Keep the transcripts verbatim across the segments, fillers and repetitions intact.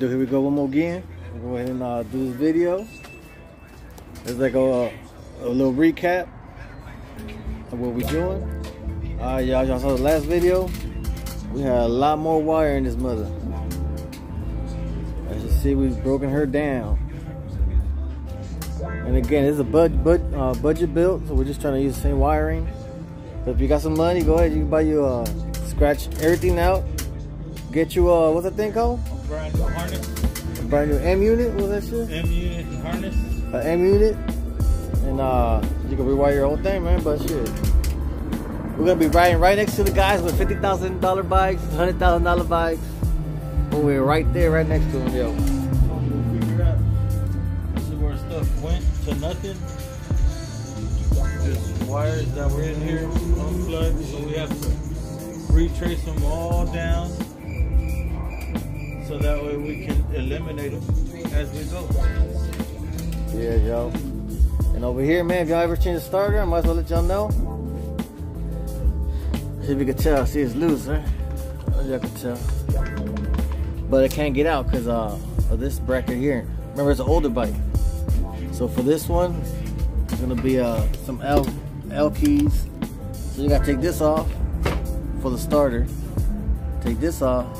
do. Here we go one more again. We'll go ahead and uh, do this video. It's like a, a little recap of what we're doing. All right, y'all, y'all saw the last video. We had a lot more wire in this mother. As you see, we've broken her down. And again, this is a bud, bud, uh, budget build, so we're just trying to use the same wiring. So if you got some money, go ahead, you can buy you uh, scratch everything out. Get you uh, what's that thing called? A brand new harness. A brand new M unit, what was that shit? M unit harness. Uh, M unit. And uh, you can rewire your whole thing, man, but shit. We're gonna be riding right next to the guys with fifty thousand dollar bikes, one hundred thousand dollar bikes. But we're right there, right next to them, yo. We'll figure out, this is where stuff went to nothing. Just wires that were in here, unplugged, so we have to retrace them all down. So that way we can eliminate them as we go. Yeah, yo. And over here, man, if y'all ever change the starter, I might as well let y'all know. See if you can tell. See, it's loose, huh? Y'all can tell. But it can't get out because uh, of this bracket here. Remember, it's an older bike. So for this one, it's going to be uh, some L, L keys. So you got to take this off for the starter. Take this off.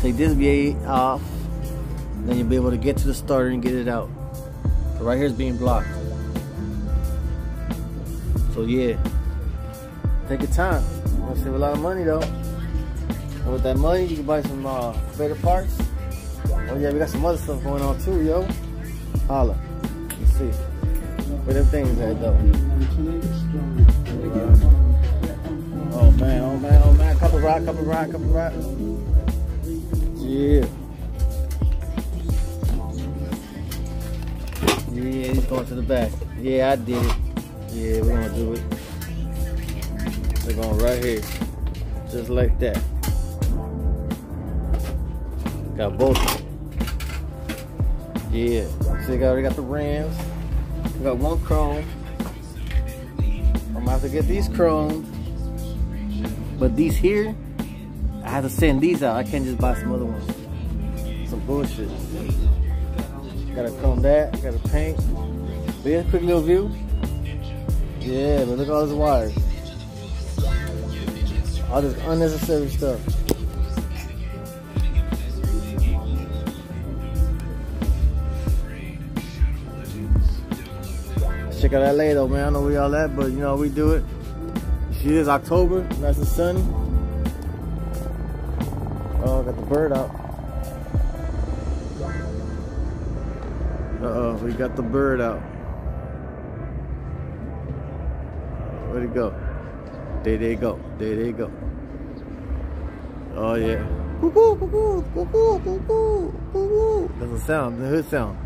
Take this V eight off, then you'll be able to get to the starter and get it out. But right here is being blocked. So yeah, take your time. You're gonna save a lot of money though. And with that money, you can buy some uh, better parts. Oh yeah, we got some other stuff going on too, yo. Holla. Let's see where them things at though. Uh, oh man, oh man, oh man. Couple rock, couple rock, couple rock. Yeah. Yeah, he's going to the back. Yeah, I did it. Yeah, we're gonna do it. They're going right here. Just like that. Got both. Yeah. See, I already got the rims. We got one chrome. I'm gonna have to get these chromes. But these here, I have to send these out. I can't just buy some other ones. Some bullshit. Gotta comb that. Gotta paint. But yeah, quick little view. Yeah, but look at all this wire. All this unnecessary stuff. Let's check out L A though, man. I know where y'all at, but you know, we do it. See, this is October. Nice and sunny. Oh, I got the bird out. Uh-oh, we got the bird out. Where'd it go? There they go. There they go. Oh, yeah. That's a sound. The hood sound.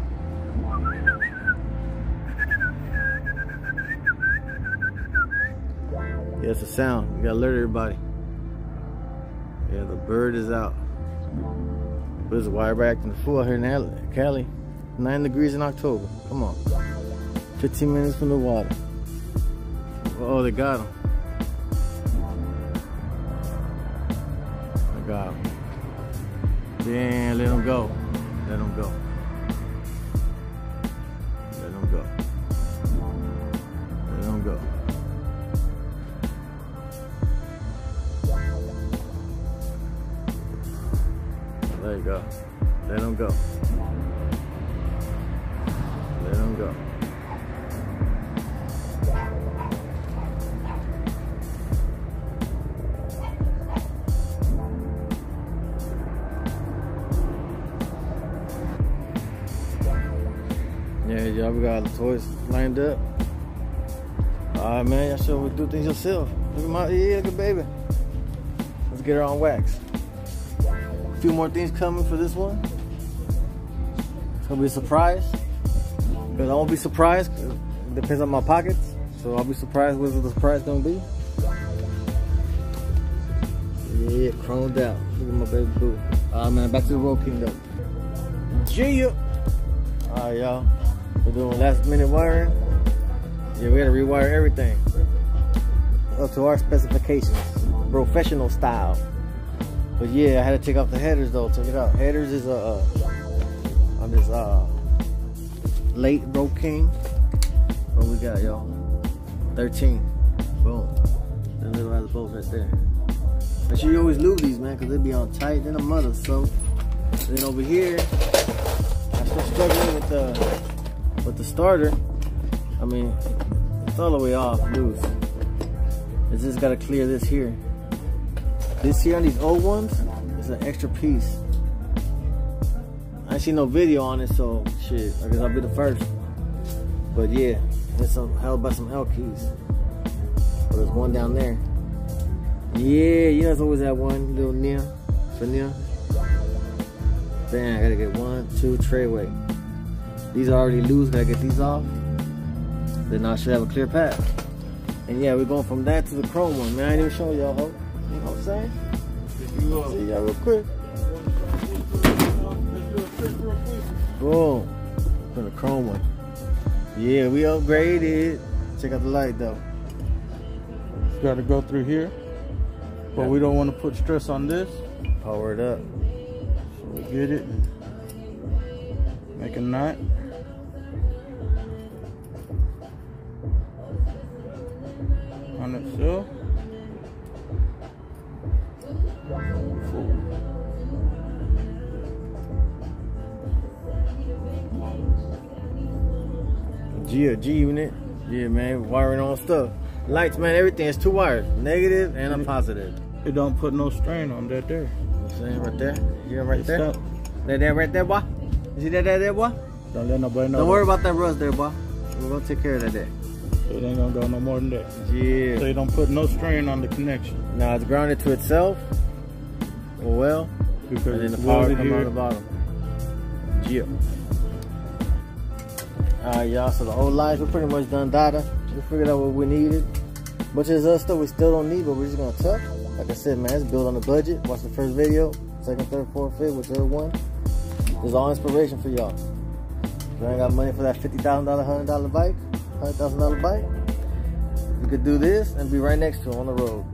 Yeah, it's a sound. You gotta alert everybody. Yeah, the bird is out. But it's a wire rack and the fool out here in Cali. Nine degrees in October. Come on. Fifteen minutes from the water. Oh, they got him. I got him. Yeah, let him go. Let him go. Let him go. Let him go. There you go. Let him go. Let him go. Yeah, y'all, we got the toys lined up. Alright, man, y'all sure would do things yourself. Look at my yeah, look at baby. Let's get her on wax. Few more things coming for this one. It's gonna be a surprise. But I won't be surprised. It depends on my pockets. So I'll be surprised what the surprise gonna be. Yeah, chromed out. Look at my baby boo. Alright, man, back to the Road Kingdom. Gia! Alright, y'all. We're doing last minute wiring. Yeah, we gotta rewire everything. Up to our specifications. Professional style. But yeah, I had to take off the headers though. Check it out. Headers is a uh, on this uh late rope king. What we got, y'all? thirteen. Boom. Them little ass bolts right there. Make sure you always lube these, man, because they be on tight than a mother. So then over here, I'm still struggling with the with the starter. I mean, it's all the way off loose. It's just gotta clear this here. This here on these old ones is an extra piece. I ain't seen no video on it, so shit, I guess I'll be the first. But yeah, there's some held by some L keys. But there's one down there. Yeah, you know, it's always that one little near for near. Damn, I gotta get one, two, trayway. These are already loose, gotta get these off. Then I should have a clear path. And yeah, we're going from that to the chrome one, man. I ain't even showing y'all, ho. You know what I'm saying? See y'all real quick. Boom. From the chrome one. Yeah, we upgraded. Check out the light though. You gotta go through here. But yeah, we don't want to put stress on this. Power it up. So we get it. Make a knot. On itself. Yeah, G-Unit. Yeah, man, wiring on stuff. Lights, man, everything. It's two wires, negative and a positive. It don't put no strain on that there. You know what I'm saying? Right there. Yeah, right it's there. That there, right there, boy. You see that, that there, boy? Don't let nobody know. Don't worry about that rust there, boy. We're going to take care of that there. It ain't going to go no more than that. Yeah. So you don't put no strain on the connection. Now it's grounded to itself. Well, because and then the power comes on the bottom. Yeah. Alright, y'all, so the old lights, we're pretty much done data. We figured out what we needed. Bunch of other stuff we still don't need, but we're just gonna tuck. Like I said, man, it's built on the budget. Watch the first video, second, third, fourth, fifth, whichever one. It's all inspiration for y'all. If you ain't got money for that fifty thousand dollar, one hundred dollar bike, one hundred thousand dollar bike, you could do this and be right next to it on the road.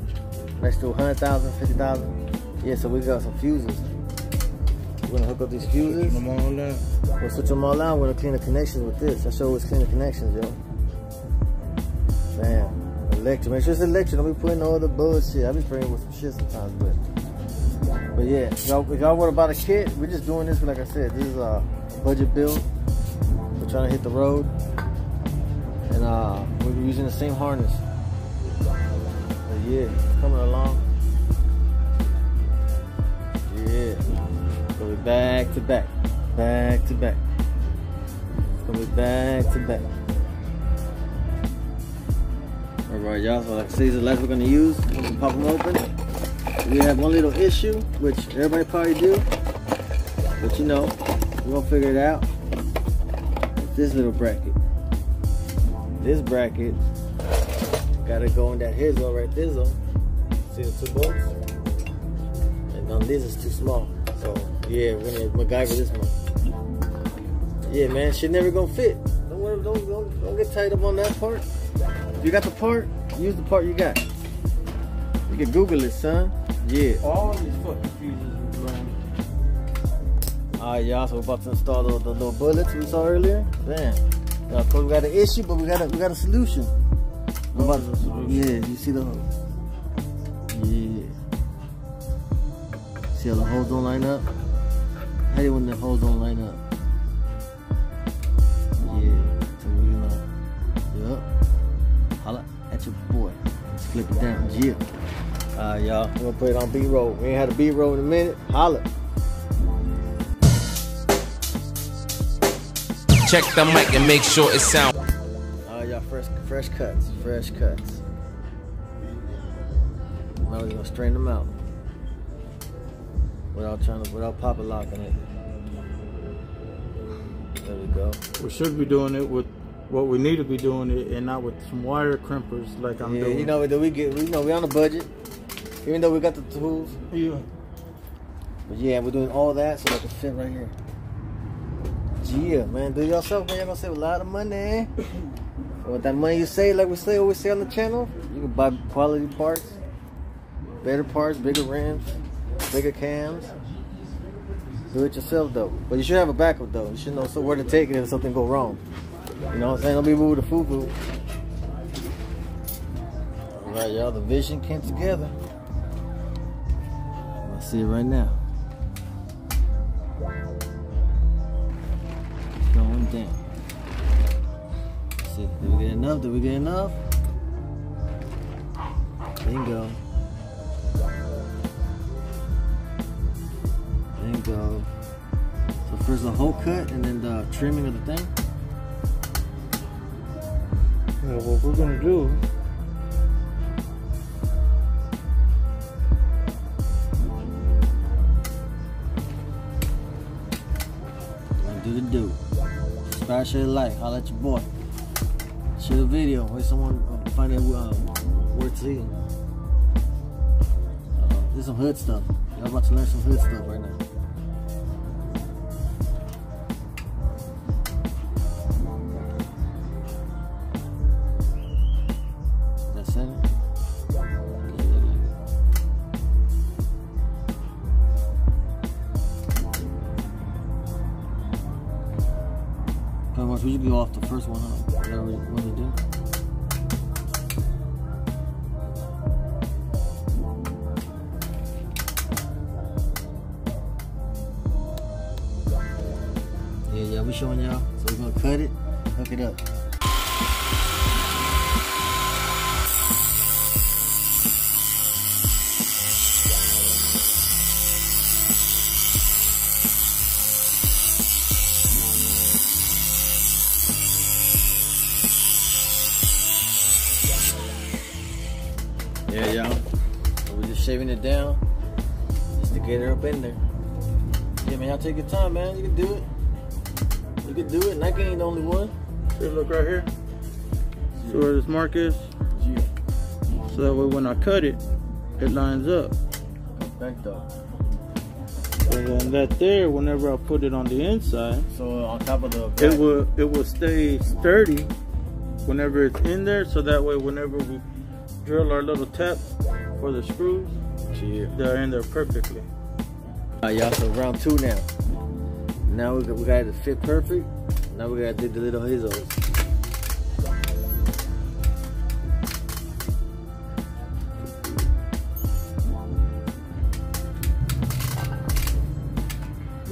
Next to one hundred thousand dollars, fifty thousand dollars. Yeah, so we got some fuses. We're gonna hook up these fuses. We'll switch them all out. We're gonna clean the connections with this. I show always clean the connections, yo. Man, electric. Make sure it's electric. Don't be putting no other bullshit. I be praying with some shit sometimes, but but yeah. If y'all want to buy the kit, we're just doing this. Like I said, this is a budget build. We're trying to hit the road, and uh, we're using the same harness. But yeah, coming along. Back to back, back to back. It's gonna be back to back. All right, y'all. So like I said, these are the lights we're gonna use. We're gonna pop them open. We have one little issue, which everybody probably do, but you know, we're gonna figure it out. It's this little bracket. This bracket gotta go in that hizzle right there. See the two bolts? And on this is too small. So yeah, we're gonna MacGyver this one. Yeah, man, shit never gonna fit. Don't worry, don't, don't, don't get tied up on that part. If you got the part, use the part you got. You can Google it, son. Yeah. All these fucking fuses, man. Alright, y'all. So we're about to install the, the little bullets we saw earlier. Damn. Now, of course, we got an issue, but we got a we got a solution. We're about to, solution. Yeah, you see the hole. Yeah. See how the holes don't line up? How do you when the holes don't line up? Yeah, so we gonna, yup. Holla at your boy. Let's flip it down, yeah. Alright, y'all, we're gonna put it on B-roll. We ain't had a B-roll in a minute. Holla. Check the mic and make sure it sounds. Alright, y'all, fresh, fresh cuts, fresh cuts. Now we're gonna straighten them out. Without trying to, without pop a lock in it. There we go. We should be doing it with what we need to be doing it, and not with some wire crimpers like I'm yeah, doing. Yeah, you know that we get, we you know we on a budget, even though we got the tools. Yeah. But yeah, we're doing all that so that can fit right here. Yeah, man, do yourself, man. Y'all gonna save a lot of money. With that money you save, like we say, always say on the channel, you can buy quality parts, better parts, bigger rims. bigger cams. Do it yourself though. But you should have a backup though. You should know where to take it if something go wrong. You know what I'm saying? Don't be rude to FUBU. Alright y'all, the vision came together. I see it right now. It's going down. Let's see, did we get enough? Did we get enough? Bingo. Bingo. So first the whole cut and then the trimming of the thing. Yeah, what we're gonna do. Gonna do the do. Smash your like, holla at your boy. Share the video. Wait, someone uh, find it uh, worth seeing. Uh, this is some hood stuff. Y'all about to learn some hood stuff right now. We should be off the first one, huh? Whatever we want to do. Yeah, yeah, we showing y'all. So we're gonna cut it, hook it up. Yeah, y'all. So we're just shaving it down just to get it up in there. Yeah, man, y'all take your time, man. You can do it. You can do it. Nike ain't the only one. Take a look right here. See where this mark is? Yeah. So that way when I cut it, it lines up. Back though. And then that there, whenever I put it on the inside, so on top of the back, it will it will stay sturdy whenever it's in there. So that way, whenever we drill our little tap for the screws, yeah, they're in there perfectly. Alright y'all, so round two now. Now we got, we got it to fit perfect. Now we gotta do the little hizzos.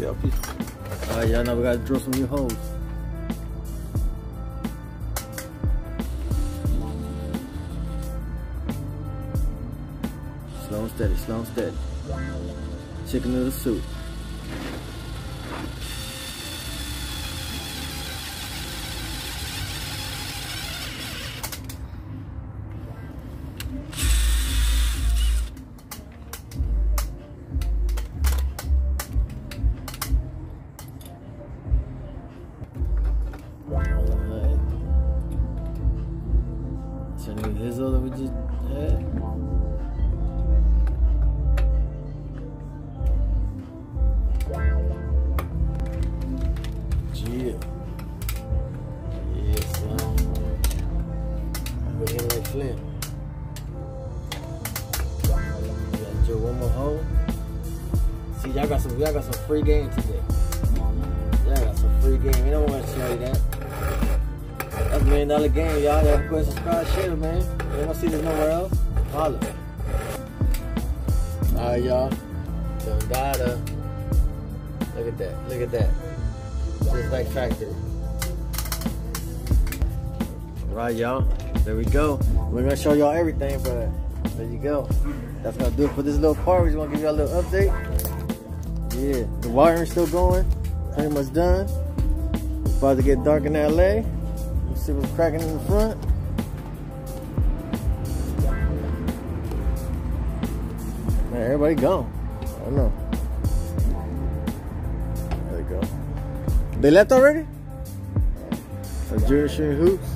Yeah, peace. Alright y'all, now we gotta drill some new holes. Slow and steady, slow and steady. Chicken noodle soup. Alright. So the hizzle that we just had. Yeah. Yes, sir. I'm looking like Flynn. Got Joe one more hole. See, y'all got some y'all got some free game today. Y'all got some free game. You don't want to show you that. That's a million dollar game, y'all. Y'all quit, subscribe, share, man. You don't want to see this nowhere else? Holla. Alright, y'all. Done got her. Look at that. Look at that. Just like factory. Alright y'all, there we go. We're gonna show y'all everything, but there you go. That's gonna do it for this little part. We just wanna give y'all a little update. Yeah, the wiring's still going, pretty much done. It's about to get dark in L A. Let's see what's cracking in the front. Man, everybody gone. I don't know. There we go. They left already? So Junior shooting hoops.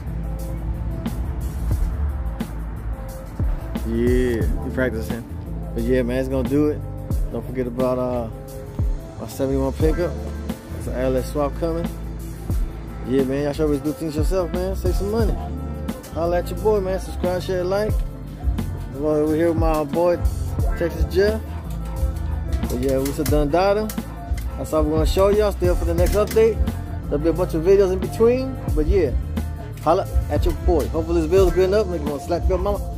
Yeah, we practicing. But yeah, man, it's gonna do it. Don't forget about uh my seventy-one pickup. It's an L S swap coming. Yeah, man, y'all should always do things yourself, man. Save some money. Holla at your boy, man. Subscribe, share, like. We're here with my boy Texas Jeff. But yeah, we should done data. That's all we're gonna show y'all. Stay up for the next update. There'll be a bunch of videos in between. But yeah, holla at your boy. Hopefully this video's good enough. Make you wanna slap your mama.